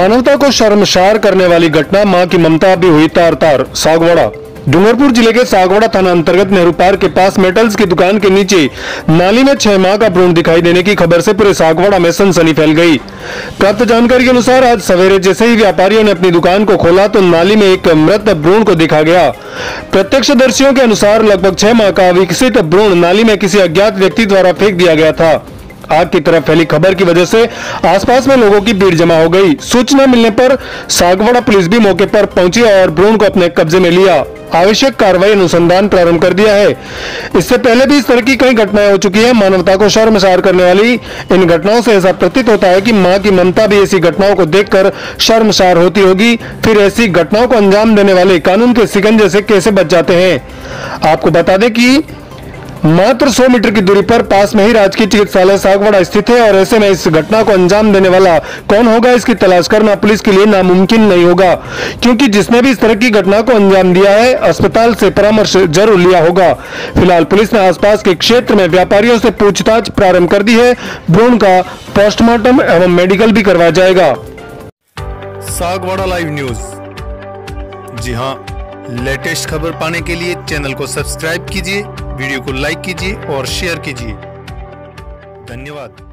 मानवता को शर्मसार करने वाली घटना, मां की ममता भी हुई तार तार। सागवाड़ा, डूंगरपुर जिले के सागवाड़ा थाना अंतर्गत नेहरू पार्क के पास मेटल्स की दुकान के नीचे नाली में 6 माह का भ्रूण दिखाई देने की खबर से पूरे सागवाड़ा में सनसनी फैल गई। प्राप्त जानकारी के अनुसार आज सवेरे जैसे ही व्यापारियों ने अपनी दुकान को खोला तो नाली में एक मृत भ्रूण को देखा गया। प्रत्यक्षदर्शियों के अनुसार लगभग 6 माह का विकसित भ्रूण नाली में किसी अज्ञात व्यक्ति द्वारा फेंक दिया गया था। आग की तरफ फैली खबर की वजह से आसपास में लोगों की भीड़ जमा हो गई। सूचना मिलने पर सागवाड़ा पुलिस भी मौके पर पहुंची और भ्रूण को अपने कब्जे में लिया। आवश्यक कार्रवाई अनुसंधान प्रारंभ कर दिया है। इससे पहले भी इस तरह की कई घटनाएं हो चुकी है। मानवता को शर्मसार करने वाली इन घटनाओं से ऐसा प्रतीत होता है कि मां की ममता भी ऐसी घटनाओं को देखकर शर्मसार होती होगी। फिर ऐसी घटनाओं को अंजाम देने वाले कानून के शिकंजे से कैसे बच जाते हैं। आपको बता दें कि मात्र 100 मीटर की दूरी पर पास में ही राजकीय चिकित्सालय सागवाड़ा स्थित है और ऐसे में इस घटना को अंजाम देने वाला कौन होगा, इसकी तलाश करना पुलिस के लिए नामुमकिन नहीं होगा, क्योंकि जिसने भी इस तरह की घटना को अंजाम दिया है अस्पताल से परामर्श जरूर लिया होगा। फिलहाल पुलिस ने आसपास के क्षेत्र में व्यापारियों से पूछताछ प्रारंभ कर दी है। भ्रूण का पोस्टमार्टम एवं मेडिकल भी करवाया जाएगा। सागवाड़ा लाइव न्यूज, जी हाँ, लेटेस्ट खबर पाने के लिए चैनल को सब्सक्राइब कीजिए, वीडियो को लाइक कीजिए और शेयर कीजिए। धन्यवाद।